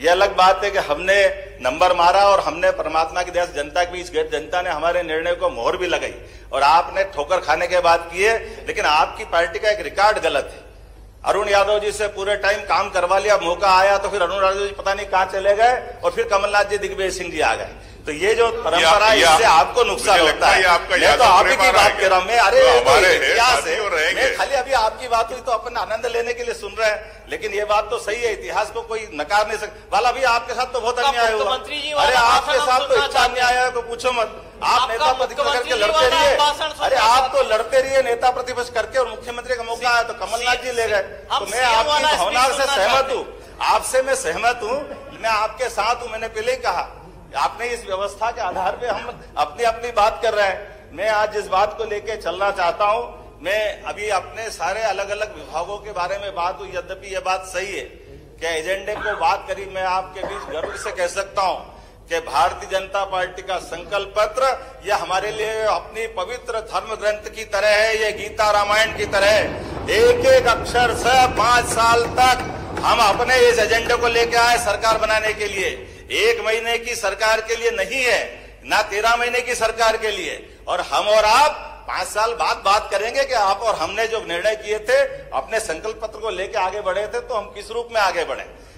ये अलग बात है कि हमने नंबर मारा और हमने परमात्मा की दया से जनता के बीच जनता ने हमारे निर्णय को मोहर भी लगाई और आपने ठोकर खाने के बाद किए, लेकिन आपकी पार्टी का एक रिकॉर्ड गलत है। अरुण यादव जी से पूरे टाइम काम करवा लिया, मौका आया तो फिर अरुण यादव जी पता नहीं कहाँ चले गए और फिर कमलनाथ जी दिग्विजय सिंह जी आ गए। तो ये जो परंपरा है इससे आपको नुकसान होता है। मैं तो आप ही की बात कर रहा हूँ, मैं अरे इतिहास है, मैं खाली अभी आपकी बात हुई तो अपन आनंद लेने के लिए सुन रहे हैं, लेकिन ये बात तो सही है, इतिहास को कोई नकार नहीं सकता। वाला भी आपके साथ तो बहुत अन्याय हुआ, अरे आपके साथ तो इतना अन्याय है तो पूछो मत। आप नेता प्रतिपक्ष करके लड़ते रहिए, अरे आप तो लड़ते रहिए नेता प्रतिपक्ष करके और मुख्यमंत्री का मौका आया तो कमलनाथ जी ले गए। तो मैं आपकी भावना से सहमत हूँ, आपसे मैं सहमत हूँ, मैं आपके साथ हूँ। मैंने पहले ही कहा आपने इस व्यवस्था के आधार पे हम अपनी अपनी बात कर रहे हैं। मैं आज इस बात को लेके चलना चाहता हूं। मैं अभी अपने सारे अलग अलग विभागों के बारे में बात हुई, यद्यपि यह बात सही है कि एजेंडे को बात करी। मैं आपके बीच गर्व से कह सकता हूं कि भारतीय जनता पार्टी का संकल्प पत्र यह हमारे लिए अपनी पवित्र धर्म ग्रंथ की तरह है, यह गीता रामायण की तरह है। एक एक अक्षर से 5 साल तक हम अपने इस एजेंडे को लेके आए सरकार बनाने के लिए। 1 महीने की सरकार के लिए नहीं है, ना 13 महीने की सरकार के लिए। और हम और आप 5 साल बाद बात करेंगे कि आप और हमने जो निर्णय किए थे, अपने संकल्प पत्र को लेकर आगे बढ़े थे तो हम किस रूप में आगे बढ़े।